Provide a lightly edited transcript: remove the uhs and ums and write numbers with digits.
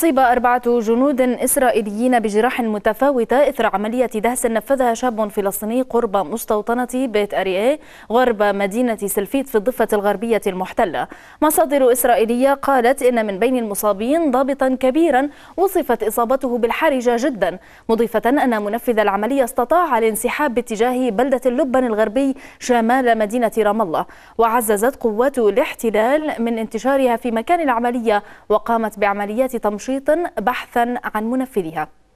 أصيب 4 جنود إسرائيليين بجراح متفاوتة إثر عملية دهس نفذها شاب فلسطيني قرب مستوطنة بيت أرييه غرب مدينة سلفيت في الضفة الغربية المحتلة. مصادر إسرائيلية قالت إن من بين المصابين ضابطا كبيرا وصفت إصابته بالحرجة جدا، مضيفة أن منفذ العملية استطاع الانسحاب باتجاه بلدة اللبن الغربي شمال مدينة رام الله، وعززت قوات الاحتلال من انتشارها في مكان العملية وقامت بعمليات تمشيط بحثا عن منفذها.